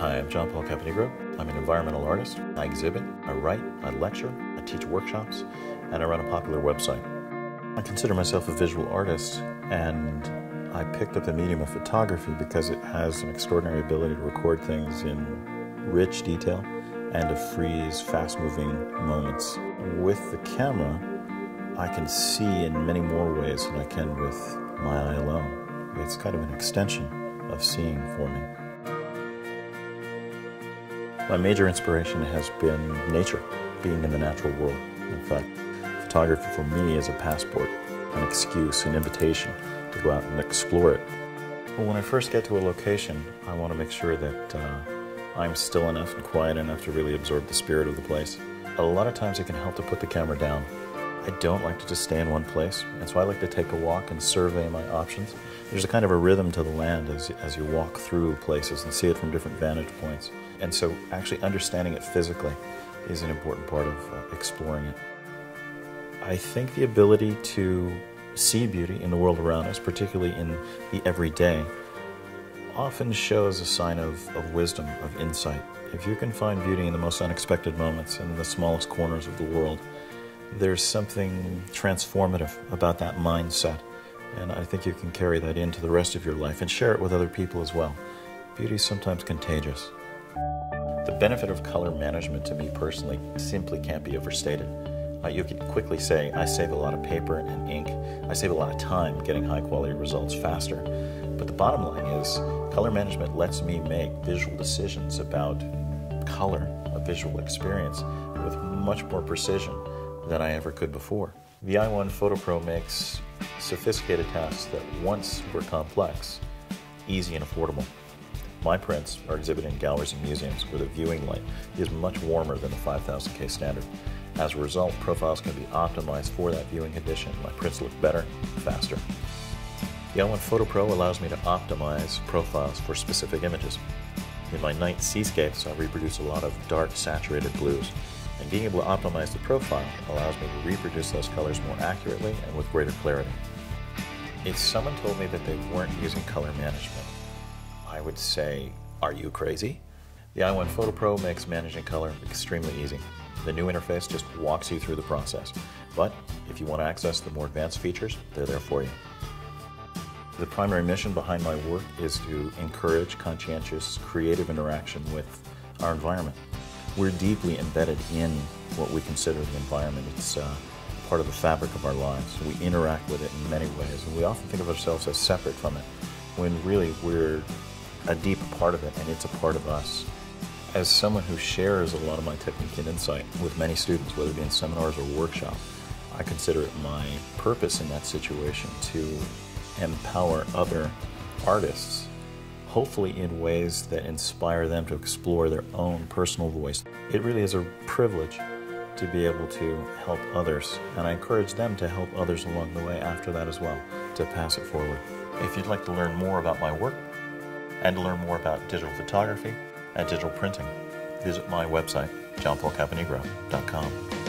Hi, I'm John Paul Caponigro. I'm an environmental artist. I exhibit, I write, I lecture, I teach workshops, and I run a popular website. I consider myself a visual artist, and I picked up the medium of photography because it has an extraordinary ability to record things in rich detail and to freeze fast-moving moments. With the camera, I can see in many more ways than I can with my eye alone. It's kind of an extension of seeing for me. My major inspiration has been nature, being in the natural world. In fact, photography for me is a passport, an excuse, an invitation to go out and explore it. Well, when I first get to a location, I want to make sure that I'm still enough and quiet enough to really absorb the spirit of the place. A lot of times it can help to put the camera down. I don't like to just stay in one place, and so I like to take a walk and survey my options. There's a kind of a rhythm to the land as you walk through places and see it from different vantage points. And so actually understanding it physically is an important part of exploring it. I think the ability to see beauty in the world around us, particularly in the everyday, often shows a sign of wisdom, of insight. If you can find beauty in the most unexpected moments, in the smallest corners of the world, there's something transformative about that mindset, and I think you can carry that into the rest of your life and share it with other people as well. Beauty is sometimes contagious. The benefit of color management to me personally simply can't be overstated. You can quickly say, I save a lot of paper and ink, I save a lot of time getting high quality results faster. But the bottom line is, color management lets me make visual decisions about color, a visual experience, with much more precision than I ever could before. The i1 Photo Pro makes sophisticated tasks that once were complex, easy and affordable. My prints are exhibited in galleries and museums where the viewing light is much warmer than the 5000K standard. As a result, profiles can be optimized for that viewing condition. My prints look better, faster. The i1 Photo Pro allows me to optimize profiles for specific images. In my night seascapes, I reproduce a lot of dark, saturated blues. And being able to optimize the profile allows me to reproduce those colors more accurately and with greater clarity. If someone told me that they weren't using color management, I would say, are you crazy? The i1 Photo Pro makes managing color extremely easy. The new interface just walks you through the process. But if you want to access the more advanced features, they're there for you. The primary mission behind my work is to encourage conscientious, creative interaction with our environment. We're deeply embedded in what we consider the environment. It's part of the fabric of our lives. We interact with it in many ways, and we often think of ourselves as separate from it, when really we're a deep part of it, and it's a part of us. As someone who shares a lot of my technique and insight with many students, whether it be in seminars or workshops, I consider it my purpose in that situation to empower other artists, hopefully in ways that inspire them to explore their own personal voice. It really is a privilege to be able to help others, and I encourage them to help others along the way after that as well, to pass it forward. If you'd like to learn more about my work, and to learn more about digital photography and digital printing, visit my website, johnpaulcaponigro.com.